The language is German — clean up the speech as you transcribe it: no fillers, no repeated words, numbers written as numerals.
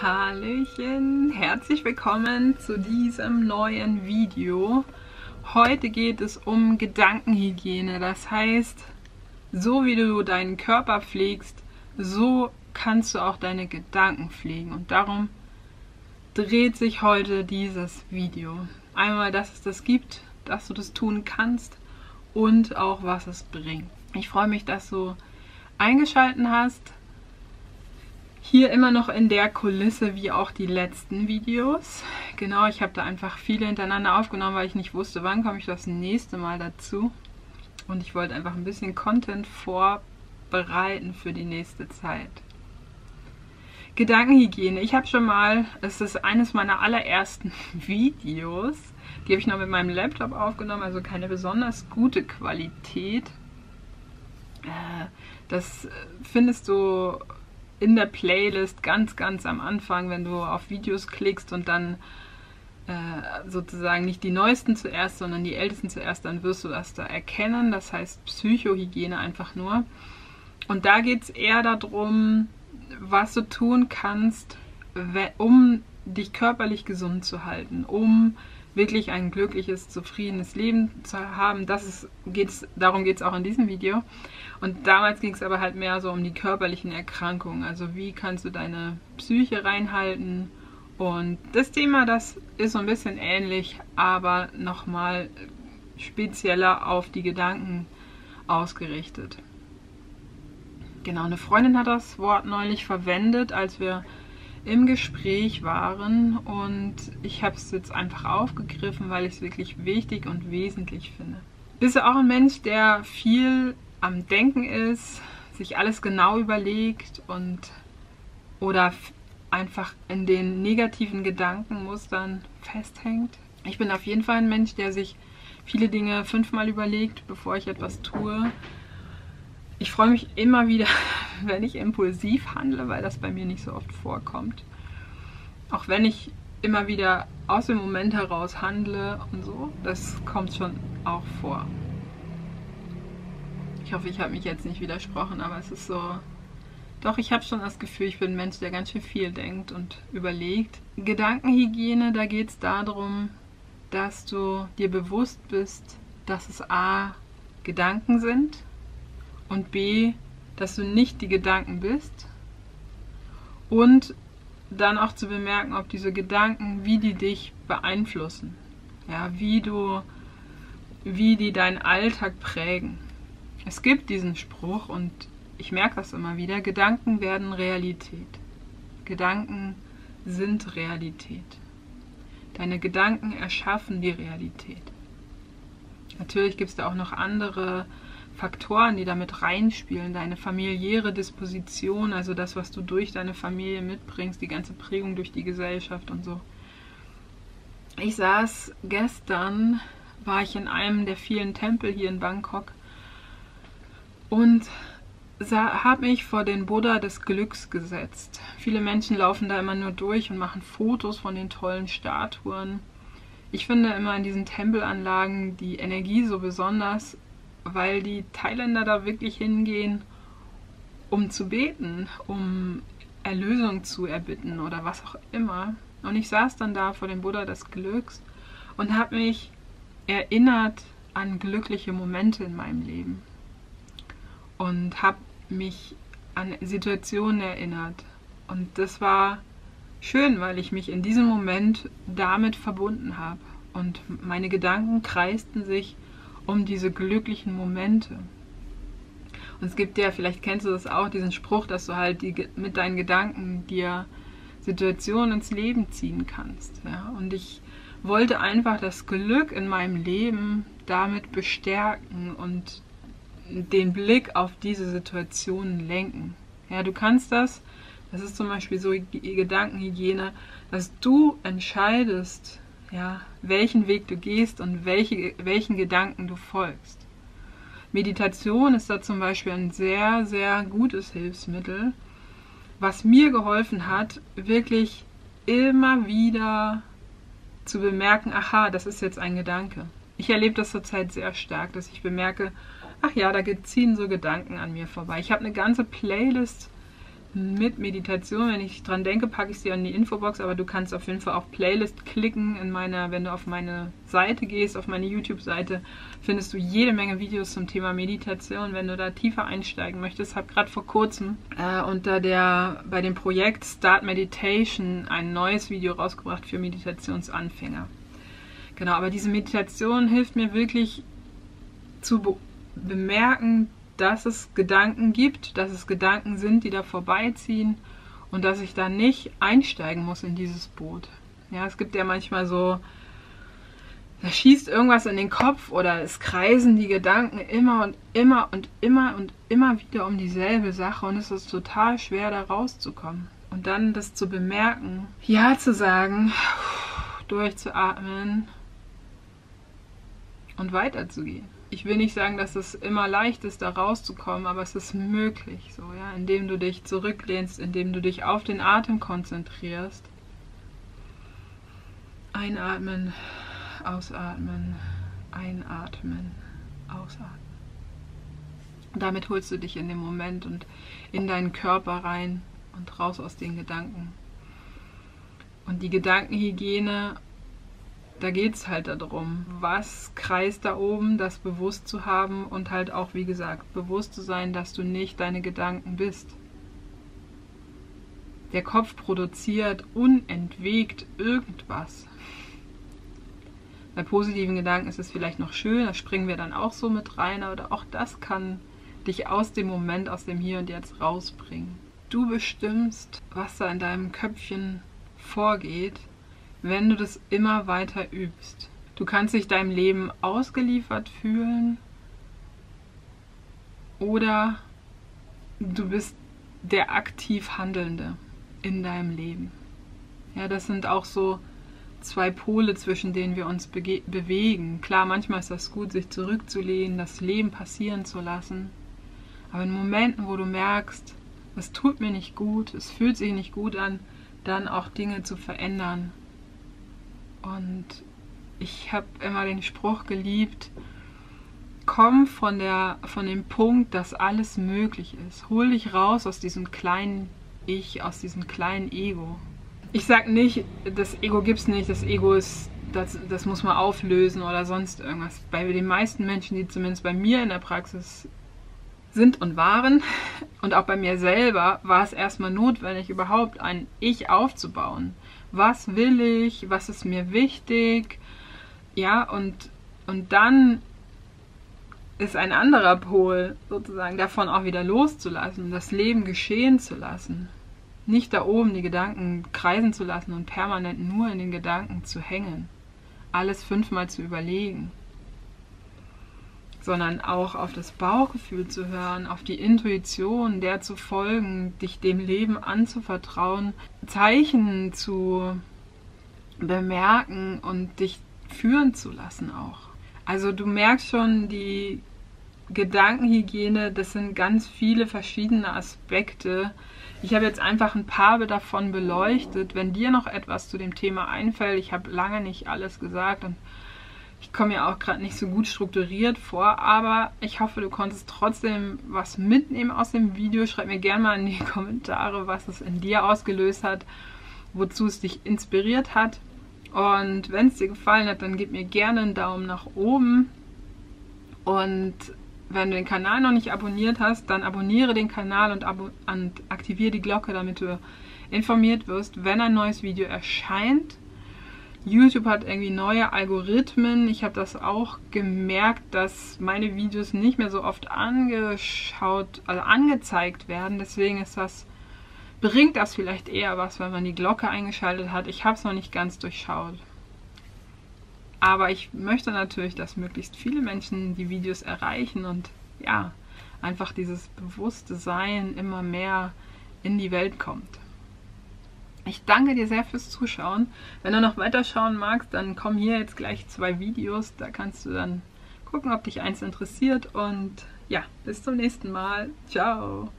Hallöchen, herzlich willkommen zu diesem neuen Video. Heute geht es um Gedankenhygiene, das heißt, so wie du deinen Körper pflegst, so kannst du auch deine Gedanken pflegen und darum dreht sich heute dieses Video. Einmal, dass es das gibt, dass du das tun kannst und auch was es bringt. Ich freue mich, dass du eingeschaltet hast. Hier immer noch in der Kulisse, wie auch die letzten Videos. Genau, ich habe da einfach viele hintereinander aufgenommen, weil ich nicht wusste, wann komme ich das nächste Mal dazu. Und ich wollte einfach ein bisschen Content vorbereiten für die nächste Zeit. Gedankenhygiene. Ich habe schon mal, es ist eines meiner allerersten Videos, die habe ich noch mit meinem Laptop aufgenommen, also keine besonders gute Qualität. Das findest du in der Playlist ganz am Anfang, wenn du auf Videos klickst und dann sozusagen nicht die neuesten zuerst, sondern die ältesten zuerst, dann wirst du das da erkennen. Das heißt Psychohygiene einfach nur. Und da geht es eher darum, was du tun kannst, um dich körperlich gesund zu halten, um wirklich ein glückliches, zufriedenes Leben zu haben. Darum geht es auch in diesem Video. Und damals ging es aber halt mehr so um die körperlichen Erkrankungen. Also wie kannst du deine Psyche reinhalten? Und das Thema, das ist so ein bisschen ähnlich, aber nochmal spezieller auf die Gedanken ausgerichtet. Genau, eine Freundin hat das Wort neulich verwendet, als wir im Gespräch waren, und ich habe es jetzt einfach aufgegriffen, weil ich es wirklich wichtig und wesentlich finde. Bist du auch ein Mensch, der viel am Denken ist, sich alles genau überlegt und oder einfach in den negativen Gedankenmustern festhängt? Ich bin auf jeden Fall ein Mensch, der sich viele Dinge 5-mal überlegt, bevor ich etwas tue. Ich freue mich immer wieder, wenn ich impulsiv handle, weil das bei mir nicht so oft vorkommt. Auch wenn ich immer wieder aus dem Moment heraus handle und so, das kommt schon auch vor. Ich hoffe, ich habe mich jetzt nicht widersprochen, aber es ist so... Doch, ich habe schon das Gefühl, ich bin ein Mensch, der ganz schön viel denkt und überlegt. Gedankenhygiene, da geht es darum, dass du dir bewusst bist, dass es a. Gedanken sind, und b, dass du nicht die Gedanken bist, und dann auch zu bemerken, ob diese Gedanken, wie die dich beeinflussen, ja, wie die deinen Alltag prägen. Es gibt diesen Spruch und ich merke das immer wieder, Gedanken werden Realität. Gedanken sind Realität. Deine Gedanken erschaffen die Realität. Natürlich gibt es da auch noch andere Faktoren, die damit reinspielen, deine familiäre Disposition, also das, was du durch deine Familie mitbringst, die ganze Prägung durch die Gesellschaft und so. Ich saß gestern, war ich in einem der vielen Tempel hier in Bangkok und habe mich vor den Buddha des Glücks gesetzt. Viele Menschen laufen da immer nur durch und machen Fotos von den tollen Statuen. Ich finde immer in diesen Tempelanlagen die Energie so besonders, weil die Thailänder da wirklich hingehen, um zu beten, um Erlösung zu erbitten oder was auch immer. Und ich saß dann da vor dem Buddha des Glücks und habe mich erinnert an glückliche Momente in meinem Leben. Und habe mich an Situationen erinnert. Und das war schön, weil ich mich in diesem Moment damit verbunden habe. Und meine Gedanken kreisten sich um diese glücklichen Momente. Und es gibt ja, vielleicht kennst du das auch, diesen Spruch, dass du halt mit deinen Gedanken dir Situationen ins Leben ziehen kannst. Ja? Und ich wollte einfach das Glück in meinem Leben damit bestärken und den Blick auf diese Situationen lenken. Ja, du kannst das ist zum Beispiel so Gedankenhygiene, dass du entscheidest, ja, welchen Weg du gehst und welchen Gedanken du folgst. Meditation ist da zum Beispiel ein sehr, sehr gutes Hilfsmittel, was mir geholfen hat, wirklich immer wieder zu bemerken, aha, das ist jetzt ein Gedanke. Ich erlebe das zurzeit sehr stark, dass ich bemerke, ach ja, da ziehen so Gedanken an mir vorbei. Ich habe eine ganze Playlist mit Meditation. Wenn ich dran denke, packe ich sie in die Infobox, aber du kannst auf jeden Fall auch Playlist klicken. Wenn du auf meine Seite gehst, auf meine YouTube-Seite, findest du jede Menge Videos zum Thema Meditation, wenn du da tiefer einsteigen möchtest. Habe gerade vor kurzem bei dem Projekt Start Meditation ein neues Video rausgebracht für Meditationsanfänger. Genau, aber diese Meditation hilft mir wirklich zu bemerken, dass es Gedanken gibt, dass es Gedanken sind, die da vorbeiziehen und dass ich da nicht einsteigen muss in dieses Boot. Ja, es gibt ja manchmal so, da schießt irgendwas in den Kopf oder es kreisen die Gedanken immer und immer und immer und immer wieder um dieselbe Sache und es ist total schwer, da rauszukommen. Und dann das zu bemerken, ja zu sagen, durchzuatmen und weiterzugehen. Ich will nicht sagen, dass es immer leicht ist, da rauszukommen, aber es ist möglich, so, ja, indem du dich zurücklehnst, indem du dich auf den Atem konzentrierst. Einatmen, ausatmen, einatmen, ausatmen. Und damit holst du dich in den Moment und in deinen Körper rein und raus aus den Gedanken. Und die Gedankenhygiene, da geht es halt darum, was kreist da oben, das bewusst zu haben und halt auch, wie gesagt, bewusst zu sein, dass du nicht deine Gedanken bist. Der Kopf produziert unentwegt irgendwas. Bei positiven Gedanken ist es vielleicht noch schön, da springen wir dann auch so mit rein, aber auch das kann dich aus dem Moment, aus dem Hier und Jetzt rausbringen. Du bestimmst, was da in deinem Köpfchen vorgeht, wenn du das immer weiter übst. Du kannst dich deinem Leben ausgeliefert fühlen oder du bist der aktiv Handelnde in deinem Leben. Ja, das sind auch so zwei Pole, zwischen denen wir uns bewegen. Klar, manchmal ist das gut, sich zurückzulehnen, das Leben passieren zu lassen, aber in Momenten, wo du merkst, es tut mir nicht gut, es fühlt sich nicht gut an, dann auch Dinge zu verändern. Und ich habe immer den Spruch geliebt, komm von dem Punkt, dass alles möglich ist. Hol dich raus aus diesem kleinen Ich, aus diesem kleinen Ego. Ich sage nicht, das Ego gibt es nicht, das Ego ist, das muss man auflösen oder sonst irgendwas. Bei den meisten Menschen, die zumindest bei mir in der Praxis sind und waren und auch bei mir selber, war es erstmal notwendig, überhaupt ein Ich aufzubauen. Was will ich? Was ist mir wichtig? Ja, und dann ist ein anderer Pol sozusagen davon auch wieder loszulassen, das Leben geschehen zu lassen. Nicht da oben die Gedanken kreisen zu lassen und permanent nur in den Gedanken zu hängen. Alles fünfmal zu überlegen. Sondern auch auf das Bauchgefühl zu hören, auf die Intuition, der zu folgen, dich dem Leben anzuvertrauen, Zeichen zu bemerken und dich führen zu lassen auch. Also du merkst schon, die Gedankenhygiene, das sind ganz viele verschiedene Aspekte. Ich habe jetzt einfach ein paar davon beleuchtet. Wenn dir noch etwas zu dem Thema einfällt, ich habe lange nicht alles gesagt und ich komme ja auch gerade nicht so gut strukturiert vor, aber ich hoffe, du konntest trotzdem was mitnehmen aus dem Video. Schreib mir gerne mal in die Kommentare, was es in dir ausgelöst hat, wozu es dich inspiriert hat. Und wenn es dir gefallen hat, dann gib mir gerne einen Daumen nach oben. Und wenn du den Kanal noch nicht abonniert hast, dann abonniere den Kanal und aktiviere die Glocke, damit du informiert wirst, wenn ein neues Video erscheint. YouTube hat irgendwie neue Algorithmen. Ich habe das auch gemerkt, dass meine Videos nicht mehr so oft angezeigt werden. Deswegen bringt das vielleicht eher was, wenn man die Glocke eingeschaltet hat. Ich habe es noch nicht ganz durchschaut. Aber ich möchte natürlich, dass möglichst viele Menschen die Videos erreichen und ja, einfach dieses bewusste Sein immer mehr in die Welt kommt. Ich danke dir sehr fürs Zuschauen. Wenn du noch weiterschauen magst, dann kommen hier jetzt gleich 2 Videos. Da kannst du dann gucken, ob dich eins interessiert. Und ja, bis zum nächsten Mal. Ciao!